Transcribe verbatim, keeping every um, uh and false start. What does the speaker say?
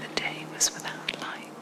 The day was without light.